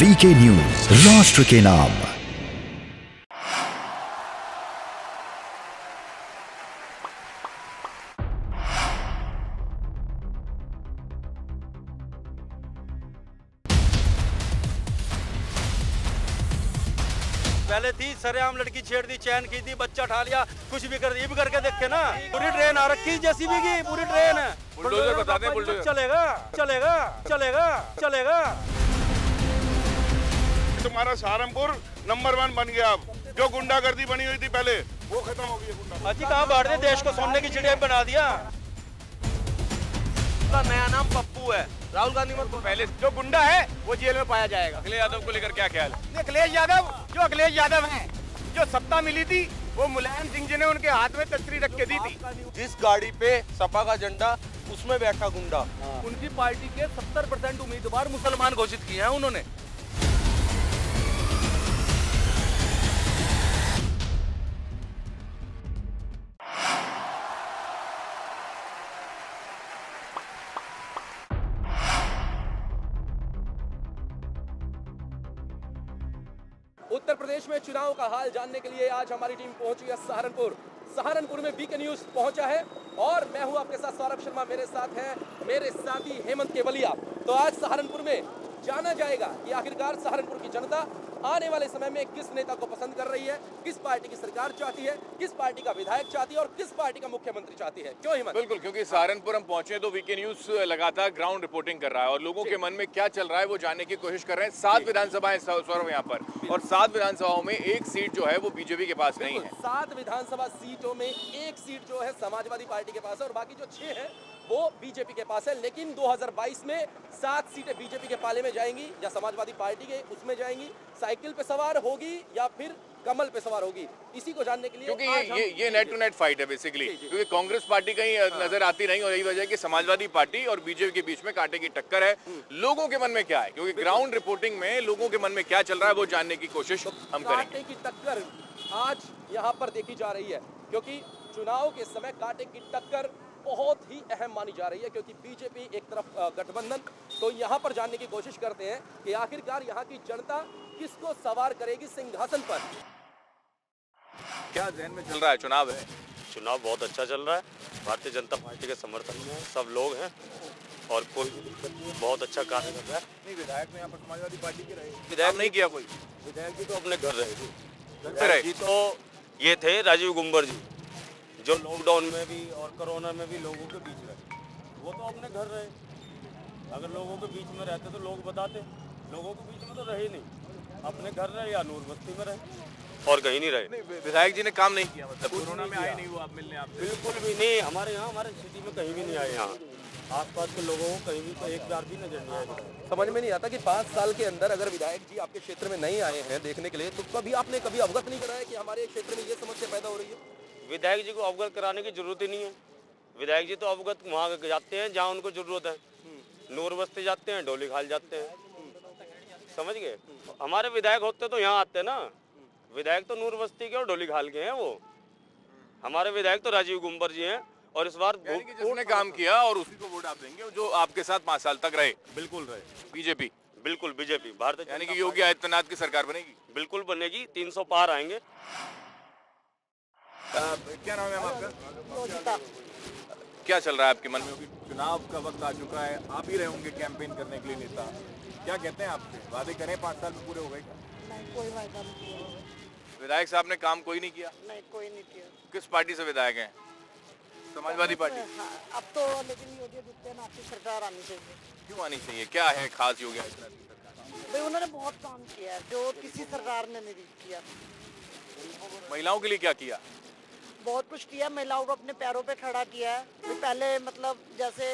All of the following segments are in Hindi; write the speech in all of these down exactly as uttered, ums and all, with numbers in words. वीके न्यूज़, राष्ट्र के नाम। पहले थी सरेआम, लड़की छेड़ दी, चैन की थी, बच्चा उठा लिया, कुछ भी कर, ये भी करके देखते ना। पूरी ट्रेन आ रखी जेसीबी की, पूरी ट्रेन है। बुलडोजर बता दे, बुलडोजर चलेगा चलेगा चलेगा चलेगा। तुम्हारा सहारनपुर नंबर वन बन गया। अब जो गुंडागर्दी बनी हुई थी पहले, वो खत्म हो गई। अजी कहाँ बाढ़ दे, देश को सोने की चिड़िया बना दिया। उसका नया नाम पप्पू है। राहुल गांधी मत बोलो, पहले जो गुंडा है वो जेल में पाया जाएगा। अखिलेश यादव को लेकर क्या ख्याल है? अखिलेश यादव जो अखिलेश यादव है, जो सत्ता मिली थी वो मुलायम सिंह जी ने उनके हाथ में तस्वीर रख के दी थी। जिस गाड़ी पे सपा का झंडा, उसमें बैठा गुंडा। उनकी पार्टी के सत्तर परसेंट उम्मीदवार मुसलमान घोषित किए हैं उन्होंने। उत्तर प्रदेश में चुनाव का हाल जानने के लिए आज हमारी टीम पहुंची है सहारनपुर। सहारनपुर में वीके न्यूज़ पहुंचा है और मैं हूं आपके साथ सौरभ शर्मा, मेरे साथ हैं मेरे साथी हेमंत केवलिया। तो आज सहारनपुर में जाना जाएगा कि आखिरकार सहारनपुर की जनता आने वाले समय में किस नेता को पसंद कर रही है, किस पार्टी की सरकार चाहती है, किस पार्टी का विधायक चाहती है और किस पार्टी का मुख्यमंत्री चाहती है। क्यों हिम्मत? बिल्कुल, क्योंकि सहारनपुर हम पहुंचे तो वीके न्यूज़ लगातार ग्राउंड रिपोर्टिंग कर रहा है और लोगों के मन में क्या चल रहा है वो जानने की कोशिश कर रहे हैं। सात विधानसभाएं सौरभ यहाँ पर, और सात विधानसभाओं में एक सीट जो है वो बीजेपी के पास नहीं है। सात विधानसभा सीटों में एक सीट जो है समाजवादी पार्टी के पास है और बाकी जो छह है वो बीजेपी के पास है। लेकिन दो हज़ार बाईस में सात सीटें बीजेपी के पाले में जाएंगी, या समाजवादी पार्टी के उसमें जाएंगी, साइकिल पे सवार होगी या फिर कमल पे सवार होगी। इसी को जानने के लिए क्योंकि ये ये, ये नेट टू नेट फाइट है बेसिकली, क्योंकि कांग्रेस पार्टी कहीं हाँ। नजर आती नहीं, और यही वजह है कि समाजवादी पार्टी और बीजेपी के बीच में कांटे की टक्कर है। लोगों के मन में क्या है, क्योंकि ग्राउंड रिपोर्टिंग में लोगों के मन में क्या चल रहा है वो जानने की कोशिश हम करेंगे। कांटे की टक्कर आज यहाँ पर देखी जा रही है, क्योंकि चुनाव के समय कांटे की टक्कर बहुत ही अहम मानी जा रही है, क्योंकि बीजेपी एक तरफ गठबंधन। तो यहाँ पर जानने की कोशिश करते हैं कि आखिरकार यहाँ की जनता किसको सवार करेगी सिंहासन पर। क्या जहन में चल रहा है? चुनाव है, चुनाव बहुत अच्छा चल रहा है। भारतीय जनता पार्टी के समर्थन में सब लोग हैं और कोई बहुत अच्छा कार्य कर रहा है। नहीं, विधायक में यहाँ पर समाजवादी पार्टी के रहे, विधायक नहीं किया कोई, विधायक जी तो अपने घर रहे जी। तो ये थे राजीव गुम्बर जी, जो लॉकडाउन में भी और कोरोना में भी लोगों के बीच रहे। वो तो अपने घर रहे, अगर लोगों के बीच में रहते तो लोग बताते। लोगों के बीच में तो रहे नहीं, अपने घर रहे या नूर बस्ती में रहे और कहीं नहीं रहे। विधायक जी ने काम नहीं किया, मतलब कोरोना में आए नहीं वो आप मिलने? आप बिल्कुल भी नहीं, हमारे यहाँ हमारे सिटी में कहीं भी नहीं आए। यहाँ आसपास के लोगों को कहीं भी तो एक बार भी नजर नहीं आएगा। समझ में नहीं आता कि पाँच साल के अंदर अगर विधायक जी आपके क्षेत्र में नहीं आए हैं देखने के लिए, तो कभी आपने कभी अवगत नहीं कराया कि हमारे क्षेत्र में ये समस्या पैदा हो रही है? विधायक जी को अवगत कराने की जरूरत ही नहीं है। विधायक जी तो अवगत वहाँ जाते हैं जहाँ उनको जरूरत है। नूर बस्ती जाते हैं, डोली खाल जाते हैं, समझ गए। हमारे विधायक होते तो यहाँ आते ना। विधायक तो नूर बस्ती के और डोली खाल के हैं। वो हमारे विधायक तो राजीव गुम्बर जी हैं और इस बार जिसने काम किया और उसी को वोट आप देंगे, जो आपके साथ पाँच साल तक रहे। बिल्कुल रहे बीजेपी, बिल्कुल बीजेपी भारतीय, यानी कि योगी आदित्यनाथ की सरकार बनेगी। बिल्कुल बनेगी, तीन सौ पार आएंगे। आ, क्या नाम है आपका? क्या चल रहा है आपके मन में? चुनाव का वक्त आ चुका है, आप ही रहे होंगे कैंपेन करने के लिए नेता। क्या कहते हैं आपके वादे करें पाँच साल में पूरे हो गए? नहीं, कोई वादा नहीं किया। विधायक साहब ने काम कोई नहीं किया? नहीं, कोई नहीं किया। किस पार्टी से विधायक हैं? समाजवादी पार्टी। हाँ, अब तो लेकिन योगी आदित्यनाथ की सरकार आनी चाहिए। क्यों आनी चाहिए, क्या है खास योगी आदित्यनाथ की सरकार? भाई उन्होंने बहुत काम किया है जो किसी सरकार ने नहीं किया। महिलाओं के लिए क्या किया? बहुत कुछ किया, महिलाओं को अपने पैरों पे खड़ा किया है। तो पहले मतलब जैसे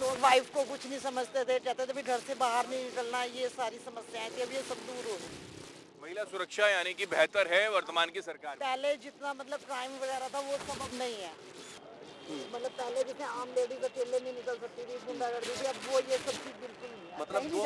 लोग वाइफ को कुछ नहीं समझते थे, कहते थे भी घर से बाहर नहीं निकलना, ये सारी समस्याएं थी, अब ये सब दूर हो गई। महिला सुरक्षा यानी कि बेहतर है वर्तमान की सरकार। पहले जितना मतलब क्राइम वगैरह था वो सब अब नहीं है। मतलब पहले जितने आम लेडी अकेले नहीं निकल सकती थी, गुंडागर्दी थी, अब वो ये सब चीज बिल्कुल नहीं है। मतलब दो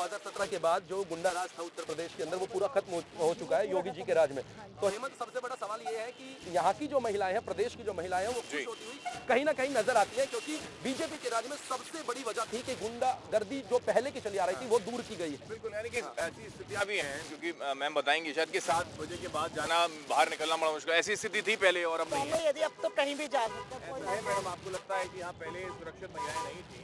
हजार सत्रह के बाद जो गुंडा राज था उत्तर प्रदेश के अंदर वो पूरा खत्म हो चुका है योगी जी के राज में। तो हेमंत, सबसे बड़ा सवाल ये है कि यहाँ की जो महिलाएं हैं, प्रदेश की जो महिलाएं हैं, वो खुश होती हुई कहीं ना कहीं नजर आती है, क्योंकि बीजेपी के राज में सबसे बड़ी वजह थी कि गुंडागर्दी जो पहले की चली आ रही थी वो दूर की गई है। बिल्कुल, यानी कि ऐसी स्थितियां भी हैं, क्योंकि मैम बताएंगे शायद कि सात बजे के बाद जाना, बाहर निकलना बड़ा मुश्किल, ऐसी स्थिति थी पहले और अब नहीं है। अब तो कहीं भी जा सकते हैं। मैडम, आपको लगता है कि यहाँ पहले सुरक्षित महिलाएं नहीं थी,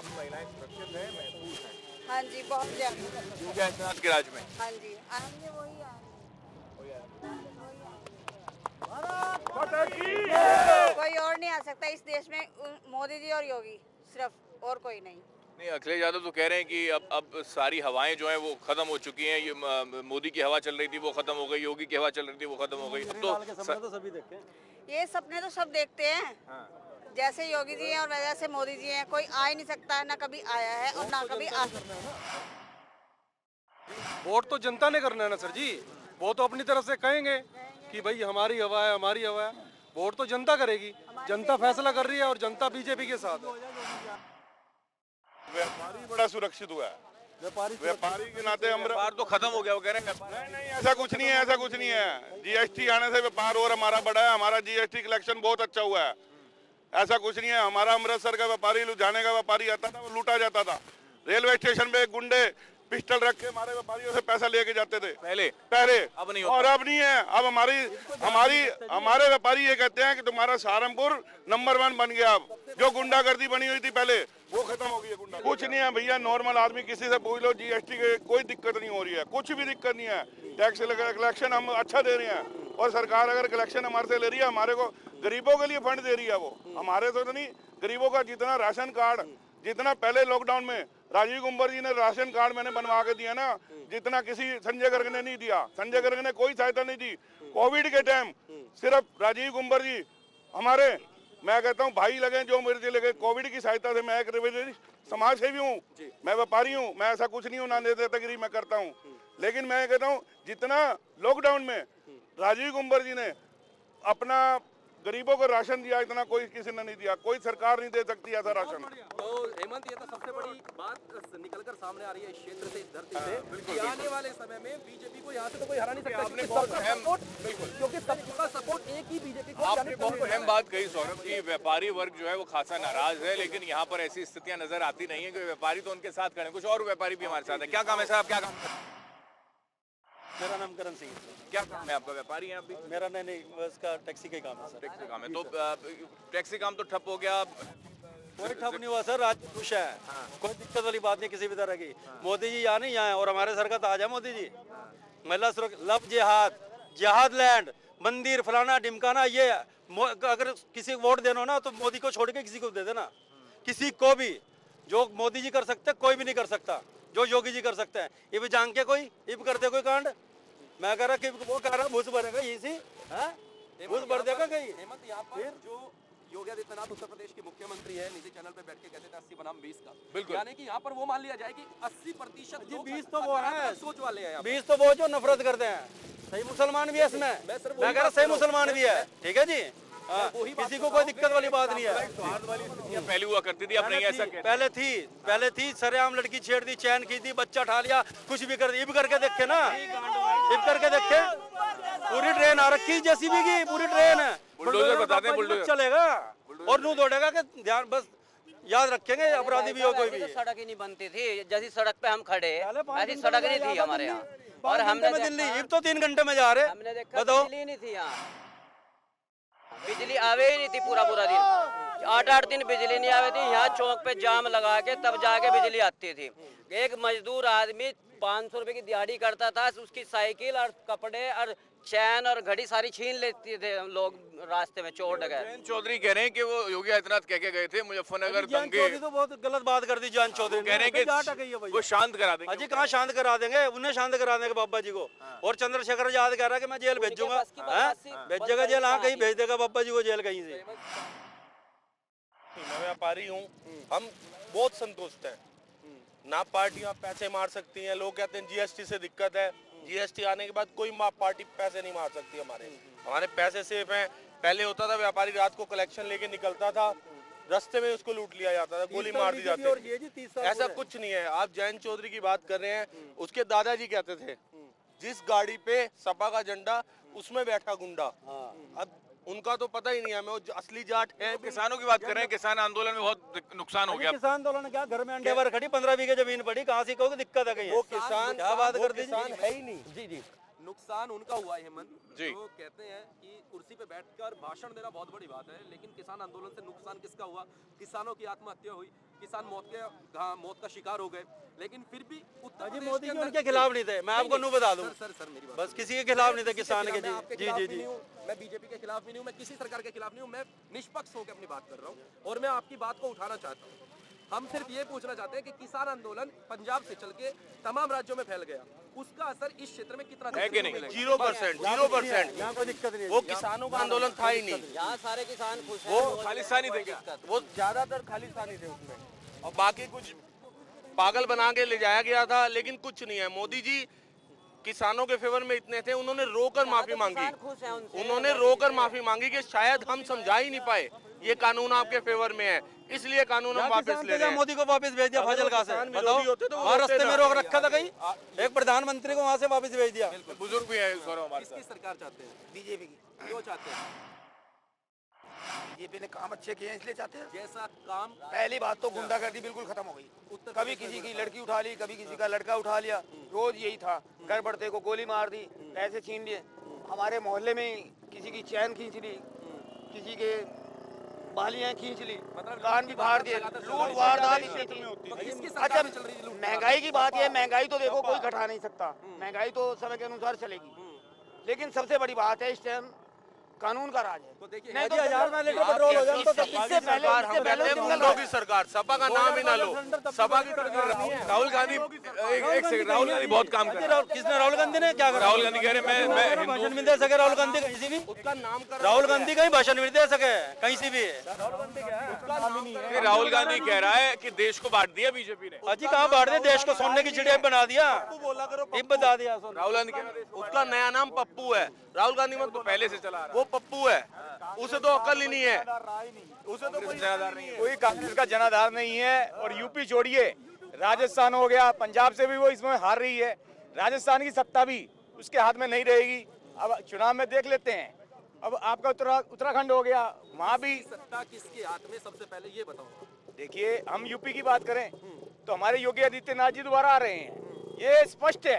अब महिलाएं सुरक्षित है, महसूस है? हाँ जी, बहुत ज्यादा। योगी आदित्यनाथ के राज में हाँ जी आएंगे, वही कोई और नहीं आ सकता इस देश में, मोदी जी और योगी, सिर्फ, और कोई नहीं। नहीं, अखिलेश यादव तो कह रहे हैं कि अब अब सारी हवाएं जो हैं वो खत्म हो चुकी हैं। ये मोदी की हवा चल रही थी वो खत्म हो गई, योगी की हवा चल रही थी वो खत्म हो गई। तो सपने तो सभी देखते हैं, ये सपने तो सब देखते हैं। हाँ। जैसे योगी जी हैं और वैसे मोदी जी हैं, कोई आ ही नहीं सकता, ना कभी आया है और ना कभी आ सकता है। वोट तो जनता ने करना है ना सर जी, वो तो अपनी तरफ से कहेंगे कि भाई हमारी हवा है, हमारी हवा है। वोट तो जनता करेगी, जनता फैसला कर रही है और जनता बीजेपी के साथ है। व्यापारी बड़ा सुरक्षित हुआ है, व्यापारी व्यापारी के नाते व्यापार तो खत्म हो गया, वो कह रहे हैं। नहीं नहीं, ऐसा कुछ नहीं है, ऐसा कुछ नहीं है। जीएसटी आने से व्यापार और हमारा बड़ा है, हमारा जीएसटी कलेक्शन बहुत अच्छा हुआ है, ऐसा कुछ नहीं है। हमारा अमृतसर का व्यापारी, लुधियाने का व्यापारी आता था, वो लूटा जाता था। रेलवे स्टेशन पे गुंडे पिस्टल रख के हमारे व्यापारियों से पैसा लेके जाते थे पहले पहले, अब नहीं और अब नहीं है। अब हमारी हमारी हमारे व्यापारी ये कहते हैं कि तुम्हारा सहारनपुर नंबर वन बन गया। अब जो गुंडागर्दी बनी हुई थी पहले वो खत्म हो गई है। गुंडा कुछ नहीं है भैया, नॉर्मल आदमी किसी से पूछ लो, जीएसटी के कोई दिक्कत नहीं हो रही है, कुछ भी दिक्कत नहीं है। टैक्स कलेक्शन हम अच्छा दे रहे हैं और सरकार अगर कलेक्शन हमारे से ले रही है, हमारे को गरीबों के लिए फंड दे रही है, वो हमारे से तो नहीं, गरीबों का जितना राशन कार्ड, जितना पहले लॉकडाउन में राजीव गुम्बर जी ने राशन कार्ड मैंने बनवा के दिया ना, जितना किसी संजय गर्ग ने नहीं दिया। संजय गर्ग ने कोई सहायता नहीं दी कोविड के टाइम, सिर्फ राजीव गुम्बर जी हमारे, मैं कहता हूँ भाई लगे जो मेरे लगे, कोविड की सहायता से। मैं एक समाज सेवी हूँ, मैं व्यापारी हूँ, मैं ऐसा कुछ नहीं हूँ, ना नेतागिरी मैं करता हूँ, लेकिन मैं कहता हूँ जितना लॉकडाउन में राजीव गुम्बर जी ने अपना गरीबों को राशन दिया, इतना कोई किसी ने नहीं दिया, कोई सरकार नहीं दे सकती ऐसा राशन। तो हेमंत, ये तो सबसे बड़ी बात निकलकर सामने आ रही है इस क्षेत्र से, इस धरती से, कि आने वाले समय में बीजेपी को यहाँ से तो कोई हरा नहीं सकता, क्योंकि सबका सपोर्ट एक ही बीजेपी को। आपने बहुत अहम बात कही सौरभ की, व्यापारी वर्ग जो है वो खासा नाराज है, लेकिन यहाँ पर ऐसी स्थितियाँ नजर आती नहीं है कि व्यापारी तो उनके साथ खड़े। कुछ और व्यापारी भी हमारे साथ है। क्या काम है साहब, क्या काम? मेरा नाम करण सिंह। क्या काम है आपका? व्यापारी हैं आप भी? मेरा नहीं नहीं उसका टैक्सी का काम है सर। टैक्सी काम है, तो टैक्सी काम तो ठप हो गया? कोई ठप नहीं हुआ सर, आज खुश है। हाँ। कोई दिक्कत वाली बात नहीं किसी भी तरह की। हाँ। मोदी जी यहाँ नहीं आए और हमारे सर का ताज है मोदी जी। हाँ। महिला सुरक्षा, लव जिहाद, जिहाद लैंड, मंदिर, फलाना ढिमकाना, ये अगर किसी को वोट देना हो ना तो मोदी को छोड़ के किसी को दे देना, किसी को भी। जो मोदी जी कर सकते कोई भी नहीं कर सकता, जो योगी जी कर सकते हैं। ये भी जान के कोई ये भी करते कोई कांड, मैं कह रहा कि वो कह रहा भूस भरेगा इसी भूस भर देगा कहीं। हेमंत, यहाँ पर जो योगी आदित्यनाथ उत्तर प्रदेश के मुख्यमंत्री है, निजी चैनल पे बैठ के कहते थे अस्सी बनाम बीस का, बिल्कुल, यानी कि यहाँ पर वो मान लिया जाए कि अस्सी प्रतिशत जी बीस तो वो है, सोच वाले हैं, बीस तो वो जो नफरत करते हैं। सही मुसलमान भी है इसमें, मैं कह रहा सही मुसलमान भी है, ठीक है जी, किसी को कोई दिक्कत वाली बात नहीं है। पहले हुआ करती थी, अब नहीं, ऐसा पहले थी, पहले थी सरेआम लड़की छेड़ दी, चैन की थी, बच्चा ठा लिया, कुछ भी कर दी। इब करके देखे ना, इब करके देखे, पूरी ट्रेन आ रखी जेसीबी की, पूरी ट्रेन है, बुलडोजर बताते हैं, बुलडोजर चलेगा और नू दौड़ेगा के ध्यान, बस याद रखेंगे अपराधी भी हो कोई भी। सड़क ही नहीं बनती थी जैसी सड़क पे हम खड़े, ऐसी सड़क नहीं थी हमारे यहाँ, और हमने दिल्ली इब तो तीन घंटे में जा रहे, बताओ नहीं थी यहाँ बिजली, आवे ही नहीं थी पूरा पूरा दिन, आठ आठ दिन बिजली नहीं आवे थी। यहाँ चौक पे जाम लगा के तब जाके बिजली आती थी। एक मजदूर आदमी पाँच सौ रुपए की दिहाड़ी करता था, उसकी साइकिल और कपड़े और चैन और घड़ी सारी छीन लेते थे लोग रास्ते में, चोर डकैत। जयंत चौधरी कह रहे हैं कि वो योगी आदित्यनाथ कह के गए थे मुजफ्फरनगर दंगे, तो बहुत गलत बात कर दी जयंत चौधरी, कह रहे हैं कि वो शांत करा देंगे। अजी कहाँ शांत करा देंगे, उन्हें शांत करा देंगे बाबा जी को। और चंद्रशेखर आजाद कह रहा है कि मैं जेल भेजूंगा, भेजेगा जेल, हाँ कहीं भेज देगा बाबा जी को जेल कहीं से। मैं व्यापारी हूँ, हम बहुत संतुष्ट है ना, पार्टियां पैसे मार सकती हैं, लोग कहते हैं जीएसटी से दिक्कत है, जीएसटी आने के बाद कोई पार्टी पैसे नहीं मार सकती हमारे, हमारे पैसे सेफ हैं। पहले होता था व्यापारी रात को कलेक्शन लेके निकलता था, रास्ते में उसको लूट लिया जाता था, गोली मार दी जाती थी। ऐसा कुछ नहीं है। आप जयंत चौधरी की बात कर रहे हैं, उसके दादाजी कहते थे जिस गाड़ी पे सपा का झंडा उसमें बैठा गुंडा। अब उनका तो पता ही नहीं है हमें, वो असली जाट है। किसानों की बात कर रहे हैं, किसान आंदोलन में बहुत नुकसान हो गया। किसान आंदोलन क्या, घर में अंडे भर खड़ी पंद्रह बीघे जमीन पड़ी, कहाँ से कहोगे दिक्कत आ गई। वो किसान बात कर किसान है ही नहीं। जी जी, नुकसान उनका हुआ है। हेमंत जी तो कहते हैं कि कुर्सी पे बैठकर भाषण देना बहुत बड़ी बात है, लेकिन किसान आंदोलन से नुकसान किसका हुआ? किसानों की आत्महत्या हुई, किसान मौत के मौत का शिकार हो गए। लेकिन फिर भी उत्तर मोदी जी उनके खिलाफ नहीं थे। मैं आपको नू बता दूं सर, सर मेरी बात बस किसी के खिलाफ नहीं थे किसान के। जी जी जी जी, मैं बीजेपी के खिलाफ भी नहीं हूँ, मैं किसी सरकार के खिलाफ नहीं हूँ, मैं निष्पक्ष होकर अपनी बात कर रहा हूँ और मैं आपकी बात को उठाना चाहता हूँ। हम सिर्फ ये पूछना चाहते हैं कि किसान आंदोलन पंजाब से चल के तमाम राज्यों में फैल गया, उसका असर इस क्षेत्र में कितना है कि नहीं? Zero percent, zero percent. यहाँ कोई दिक्कत नहीं, वो किसानों का आंदोलन था ही नहीं। यहाँ सारे किसान खुश हैं, वो खालिस्तानी थे, वो ज्यादातर खालिस्तानी थे उसमें, और बाकी कुछ पागल बना के ले जाया गया था। लेकिन कुछ नहीं है, मोदी जी किसानों के फेवर में इतने थे, उन्होंने रोकर माफी मांगी, उन्होंने रोकर माफी मांगी कि शायद हम समझा ही नहीं पाए ये कानून आपके फेवर में है, इसलिए कानून हम वापस ले रहे हैं। मोदी को वापस भेज दिया फाजिल का से, बताओ हर रास्ते में रोक रखा था कहीं, एक प्रधानमंत्री को वहाँ से वापस भेज दिया। बुजुर्ग भी है हमारी सरकार, चाहते हैं बीजेपी की, क्यों चाहते हैं? बीजेपी ने काम अच्छे किए इसलिए चाहते हैं। जैसा काम, पहली बात तो गुंडागर्दी बिल्कुल खत्म हो गई। कभी किसी की लड़की उठा ली, कभी किसी का लड़का उठा लिया, रोज यही था। घर बढ़ते को गोली मार दी, पैसे छीन लिए। हमारे मोहल्ले में किसी की चैन खींच ली, किसी के बालियां खींच ली, मतलब कान भी फाड़ दिए। लूट वारदात इस क्षेत्र में होती है। अच्छा, महंगाई की बात है, महंगाई तो देखो कोई घटा नहीं सकता, महंगाई तो समय के अनुसार चलेगी। लेकिन सबसे बड़ी बात है इस टाइम कानून का राज है। तो देखिए नहीं तो हजार में लीटर पेट्रोल हो जाए तो इससे पहले हम पहले गुंडों की सरकार, सपा का नाम ही ना लो, सपा की सरकार। राहुल गांधी एक सेकंड, राहुल गांधी बहुत काम कर रहे हैं। किसने? राहुल गांधी ने क्या करा? राहुल गांधी कह रहे मैं मैं भाषण भी दे सके, राहुल गांधी कहीं से भी उसका नाम कर, राहुल गांधी कहीं भाषण भी दे सके कहीं से भी। राहुल गांधी क्या है, उसका नाम ही नहीं है। राहुल गांधी कह रहा है कि देश को बांट दिया बीजेपी ने। अजी कहां बांट दिया देश को, सोने की चिड़िया बना दिया, ये बता दिया। राहुल गांधी कह रहा है उसका नया नाम पप्पू है। राहुल गांधी मत, पहले से चला रहा है पप्पू है, उसे तो अकल ही नहीं है, उसे तो कोई जनाधार नहीं है, कोई कांग्रेस का जनाधार नहीं है। और यूपी छोड़िए, राजस्थान हो गया, पंजाब से भी वो इसमें हार रही है। राजस्थान की सत्ता भी उसके हाथ में नहीं रहेगी। अब चुनाव में देख लेते हैं। अब आपका उत्तरा उत्तराखंड हो गया, वहाँ भी सत्ता किसके हाथ में सबसे पहले ये बताओ। देखिए, हम यूपी की बात करें तो हमारे योगी आदित्यनाथ जी दोबारा आ रहे हैं, ये स्पष्ट है,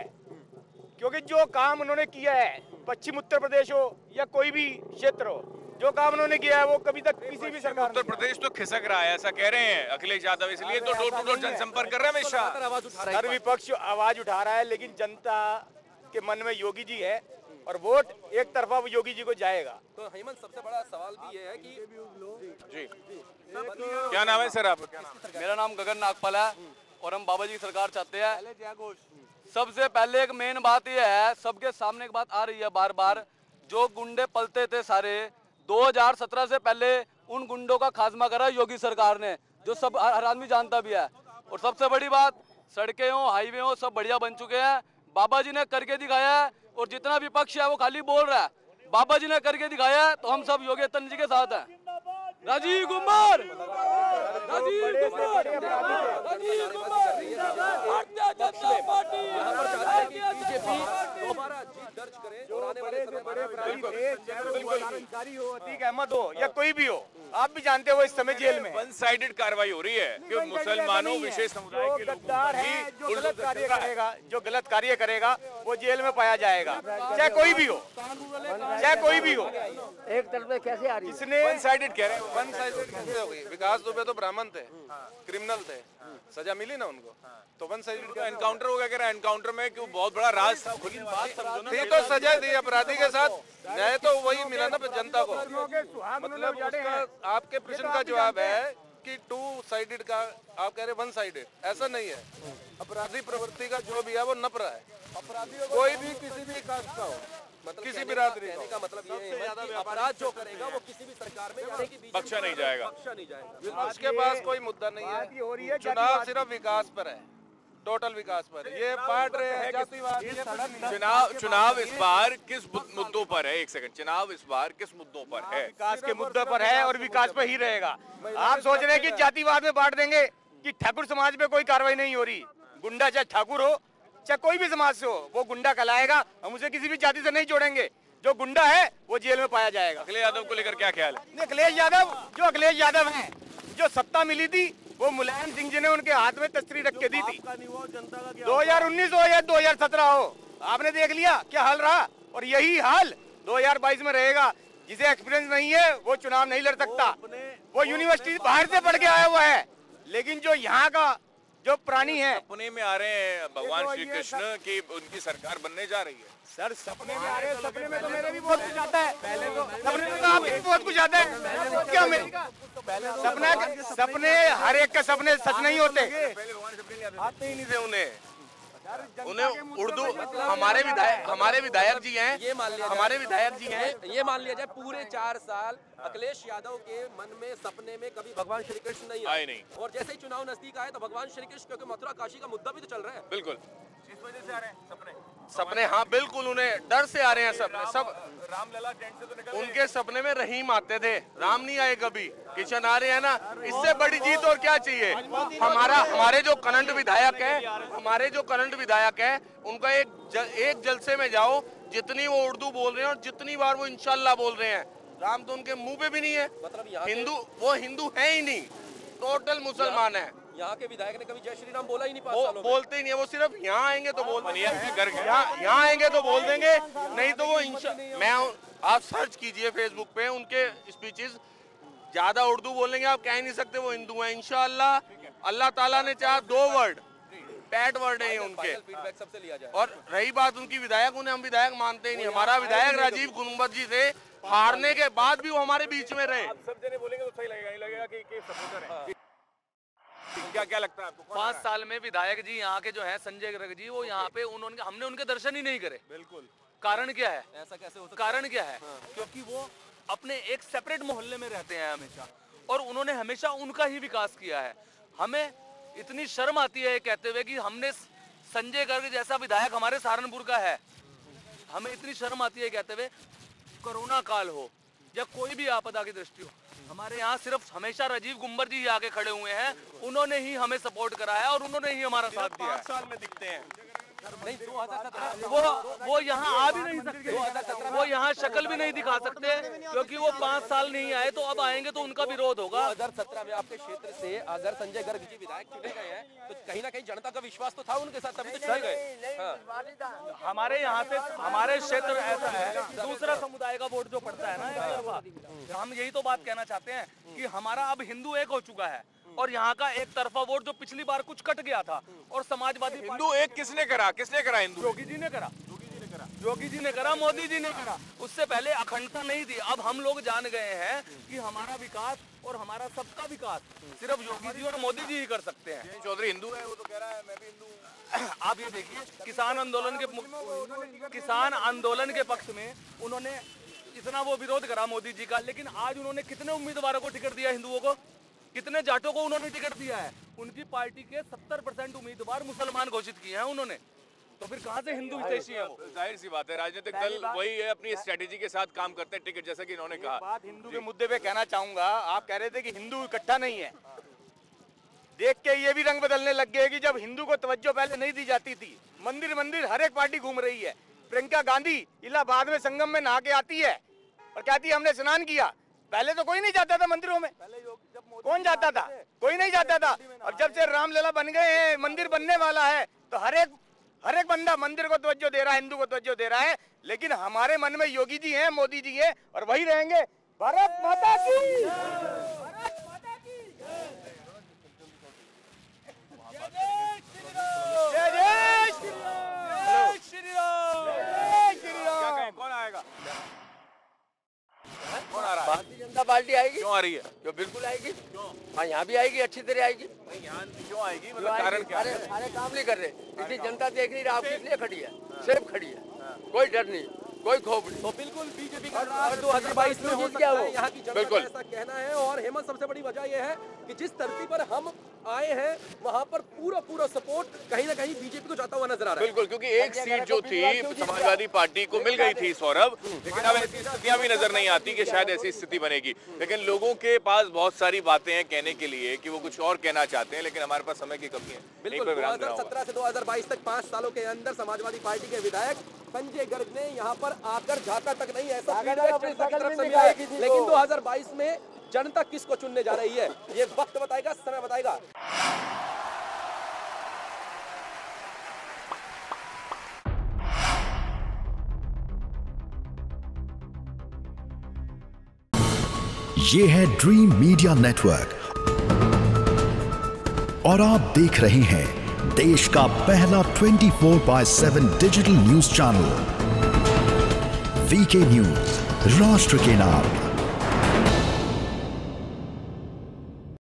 क्योंकि जो काम उन्होंने किया है, पश्चिम उत्तर प्रदेश हो या कोई भी क्षेत्र हो, जो काम उन्होंने किया है वो कभी तक किसी भी सरकार। उत्तर प्रदेश तो खिसक रहा है, ऐसा कह रहे हैं अखिलेश यादव, इसलिए तो डोर टू डोर जनसंपर्क कर रहे हैं हमेशा। हर विपक्ष आवाज उठा रहा है, लेकिन जनता के मन में योगी जी है और वोट एक तरफा योगी जी को जाएगा। तो हेमंत, सबसे बड़ा सवाल भी ये है कि जी, क्या नाम है सर आपका? मेरा नाम गगन नागपाल है और हम बाबा जी की सरकार चाहते हैं। सबसे पहले एक मेन बात यह है, सबके सामने एक बात आ रही है बार बार, जो गुंडे पलते थे सारे दो हज़ार सत्रह से पहले, उन गुंडों का खात्मा करा योगी सरकार ने, जो सब हर आदमी जानता भी है। और सबसे बड़ी बात, सड़कें हो, हाईवे हो, सब बढ़िया बन चुके हैं, बाबा जी ने करके दिखाया है। और जितना विपक्ष है वो खाली बोल रहा है, बाबा जी ने करके दिखाया है, तो हम सब योगी आदित्यनाथ जी के साथ हैं। राजीव गुम्बर, राजीव गुम्बर, राजीव गुम्बर, भारतीय जनता पार्टी, बीजेपी दोबारा जीत दर्ज करे। अतीक अहमद हो या कोई भी हो, आप भी जानते हो इस समय जेल में वन साइडेड कार्रवाई हो रही है कि मुसलमानों विशेष समुदाय के लोगों को ही, जो गलत कार्य करेगा वो जेल में पाया जाएगा, चाहे कोई भी हो, चाहे कोई भी हो। एक तरफ में कैसे आ रही है, इसने वन साइडेड कह रहे हैं, वन साइडेड कैसे हो गई? विकास दुबे तो ब्राह्मण थे, क्रिमिनल थे, सजा मिली ना उनको, तो वन साइडेड का एनकाउंटर हो गया। कह रहा है एनकाउंटर में क्यों बहुत बड़ा राज था, तो सजा दी अपराधी के साथ, न्याय तो वही मिला ना जनता को। मतलब आपके प्रश्न का जवाब है कि टू साइडेड का आप कह रहे वन साइडेड, ऐसा नहीं है। अपराधी प्रवृत्ति का जो भी है वो नप रहा है, अपराधी कोई भी किसी भी कास्ट का हो, मतलब किसी बिरादरी का, मतलब ये है कि अपराध जो करेगा वो किसी भी सरकार में बख्शा नहीं जाएगा, बख्शा नहीं जाएगा। उसके पास कोई मुद्दा नहीं है, चुनाव सिर्फ विकास पर है, टोटल विकास पर ये बांट रहे हैं। चुनाव चुनाव इस बार किस मुद्दों पर है? एक सेकंड, चुनाव इस बार किस मुद्दों पर है? विकास के मुद्दे पर है और विकास पर ही रहेगा। आप सोच रहे हैं कि जातिवाद में बांट देंगे कि ठाकुर समाज पे कोई कार्रवाई नहीं हो रही, गुंडा चाहे ठाकुर हो चाहे कोई भी समाज से हो वो गुंडा कहलाएगा, हम उसे किसी भी जाति से नहीं जोड़ेंगे, जो गुंडा है वो जेल में पाया जाएगा। अखिलेश यादव को लेकर क्या ख्याल है? अखिलेश यादव जो अखिलेश यादव हैं, जो सत्ता मिली थी वो मुलायम सिंह जी ने उनके हाथ में तस्वीर रख के दी थी। दो हज़ार उन्नीस हो या दो हज़ार सत्रह हो, आपने देख लिया क्या हाल रहा, और यही हाल दो हज़ार बाईस में रहेगा। जिसे एक्सपीरियंस नहीं है वो चुनाव नहीं लड़ सकता, वो यूनिवर्सिटी बाहर से पढ़ के आया हुआ है, लेकिन जो यहाँ का जो प्राणी है पुणे में आ रहे हैं भगवान श्री कृष्ण की उनकी सरकार बनने जा रही है। सर सपने में आ रहे हैं, सपने में तो मेरे भी बहुत कुछ आता है, पहले तो सपने में तो आपके बहुत कुछ आता है क्या? अमेरिका सपना, सपने हर एक के सपने सच नहीं होते, आते ही नहीं थे उन्हें उन्हें उर्दू। हमारे विधायक हमारे विधायक जी हैं, ये मान लिया हमारे विधायक जी हैं ये मान लिया जाए पूरे चार साल अखिलेश यादव के मन में सपने में कभी भगवान श्री कृष्ण नहीं आए नहीं, और जैसे ही चुनाव नजदीक आए तो भगवान श्री कृष्ण, क्योंकि मथुरा काशी का मुद्दा भी तो चल रहा है। बिल्कुल, इस वजह से आ रहे हैं सपने सपने हाँ बिल्कुल, उन्हें डर से आ रहे हैं सपने। सब रामलला टेंट से तो निकल, उनके सपने में रहीम आते थे, राम नहीं आए कभी, किशन आ रहे हैं ना, इससे बड़ी जीत और क्या चाहिए। हमारा हमारे जो करंट विधायक है हमारे जो करंट विधायक है उनका एक एक जलसे में जाओ, जितनी वो उर्दू बोल रहे हैं और जितनी बार वो इंशाल्लाह बोल रहे हैं, राम तो उनके मुंह पे भी नहीं है, मतलब हिंदू वो हिंदू है ही नहीं, टोटल मुसलमान है। यहाँ के विधायक ने कभी जय श्री राम बोला ही नहीं, वो बोलते ही नहीं है, वो सिर्फ यहाँ आएंगे तो बोल देंगे, यहाँ आएंगे तो बोल देंगे, नहीं तो वो इंशा मैं आप सर्च कीजिए फेसबुक पे उनके स्पीचेस, ज्यादा उर्दू बोलेंगे आप कह ही नहीं सकते वो हिंदू है। इंशाल्लाह अल्लाह ताला ने चाहा दो वर्ड पैट वर्ड है उनके, सबसे लिया जाए। और रही बात उनकी विधायक, उन्हें हम विधायक मानते ही नहीं। हमारा विधायक राजीव गुम्बर जी थे, हारने के बाद भी वो हमारे बीच में रहे। आप सब जने बोलेंगे तो सही लगेगा, नहीं लगेगा कि कि सपोर्टर है। क्या क्या लगता है आपको? पाँच साल में विधायक जी यहाँ के जो है संजय गर्ग जी, वो यहाँ पे उन्होंने हमने उनके दर्शन ही नहीं करे। बिल्कुल, कारण क्या है? ऐसा कैसे होता है? कारण क्या है? क्योंकि वो अपने एक सेपरेट मोहल्ले में रहते हैं हमेशा, और उन्होंने हमेशा उनका ही विकास किया है। हमें इतनी शर्म आती है कहते हुए कि हमने संजय गर्ग जैसा विधायक हमारे सहारनपुर का है, हमें इतनी शर्म आती है कहते हुए। कोरोना काल हो या कोई भी आपदा की दृष्टि हो, हमारे यहाँ सिर्फ हमेशा राजीव गुम्बर जी आके खड़े हुए हैं, उन्होंने ही हमें सपोर्ट कराया और उन्होंने ही हमारा साथ दिया। पाँच साल में दिखते हैं नहीं, वो वो यहाँ आ भी नहीं सकते, वो यहाँ शक्ल भी नहीं दिखा सकते, क्योंकि वो पाँच साल नहीं आए, तो अब आएंगे तो उनका विरोध होगा। दो हज़ार सत्रह में आपके क्षेत्र से अगर संजय गर्ग जी विधायक चुने गए हैं तो कहीं ना कहीं जनता का विश्वास तो था उनके साथ, तभी तो चल गए। हमारे यहाँ से हमारे क्षेत्र ऐसा है, दूसरा समुदाय का वोट जो पड़ता है ना, हम यही तो बात कहना चाहते हैं कि हमारा अब हिंदू एक हो चुका है, और यहाँ का एक तरफा वोट जो पिछली बार कुछ कट गया था, और समाजवादी हिंदू एक किसने करा किसने करा हिंदू? योगी जी ने करा, योगी जी ने करा, मोदी जी ने करा, उससे पहले अखंडता नहीं थी। अब हम लोग जान गए हैं कि हमारा विकास और हमारा सबका विकास सिर्फ योगी जी और मोदी जी ही कर सकते हैं। जयंत चौधरी हिंदू है, वो तो कह रहा है मैं भी हिंदू हूं। आप ये देखिए, किसान आंदोलन के किसान आंदोलन के पक्ष में उन्होंने इतना वो विरोध करा मोदी जी का, लेकिन आज उन्होंने कितने उम्मीदवारों को टिकट दिया हिंदुओं को, कितने जाटों को उन्होंने टिकट दिया है। उनकी पार्टी के सत्तर परसेंट उम्मीदवार मुसलमान घोषित किए हैं उन्होंने, तो फिर कहाँ से हिंदू हितैषी है वो? जाहिर सी बात है, राजनीतिक दल वही है, अपनी स्ट्रेटेजी के साथ काम करते हैं। टिकट जैसा कि इन्होंने कहा, बात हिंदू के मुद्दे पे कहना चाहूंगा, आप कह रहे थे कि हिंदू इकट्ठा नहीं है, देख के ये भी रंग बदलने लग गए कि जब हिंदू को तवज्जो पहले नहीं दी जाती थी, मंदिर मंदिर हर एक पार्टी घूम रही है। प्रियंका गांधी इलाहाबाद में संगम में नहा के आती है और कहती है हमने स्नान किया। पहले तो कोई नहीं जाता था मंदिरों में, कौन जाता था? कोई नहीं जाता था। और जब से रामलला बन गए हैं, मंदिर बनने वाला है, तो हर एक हर एक बंदा मंदिर को तवज्जो दे रहा है, हिंदू को तवज्जो दे रहा है। लेकिन हमारे मन में योगी जी हैं, मोदी जी हैं, और वही रहेंगे। भारत माता की भारत माता की जय जय श्री राम, जय श्री राम, जय श्री राम। कौन आएगा? कौन आ रहा है? भारतीय जनता पार्टी आएगी। क्यों आ रही है? क्यों? बिल्कुल आएगी। क्यों? हाँ, यहाँ भी आएगी, अच्छी तरह आएगी। यहाँ क्यों आएगी? मतलब कारण क्या है? सारे काम नहीं कर रहे, इतनी जनता देख नहीं रहा, आप किस लिए खड़ी है? सिर्फ खड़ी है, कोई डर नहीं, कोई खौफ नहीं। तो बिल्कुल बीजेपी का दो हजार बाईस में हो सकता है, यहाँ की जनता का ऐसा कहना है। और हेमंत, सबसे बड़ी वजह यह है कि जिस धरती पर हम आए हैं वहाँ पर पूरा पूरा सपोर्ट कहीं ना कहीं बीजेपी को जाता हुआ नजर आ रहा है। बिल्कुल, क्योंकि एक सीट जो थी समाजवादी पार्टी को मिल गई थी सौरभ, लेकिन अब ऐसी स्थितियां भी नजर नहीं आती कि शायद ऐसी स्थिति बनेगी। लेकिन लोगों के पास बहुत सारी बातें हैं कहने के लिए कि वो कुछ और कहना चाहते हैं, लेकिन हमारे पास समय की कमी है। बिल्कुल, दो हजार सत्रह से दो हजार बाईस तक पांच सालों के अंदर समाजवादी पार्टी के विधायक संजय गर्ग ने यहाँ पर आकर झाका तक नहीं, ऐसा लेकिन दो हजार बाईस में जनता किसको चुनने जा रही है ये वक्त बताएगा, समय बताएगा। ये है ड्रीम मीडिया नेटवर्क और आप देख रहे हैं देश का पहला चौबीस बाय सात digital news channel VK news, राष्ट्र के नाम।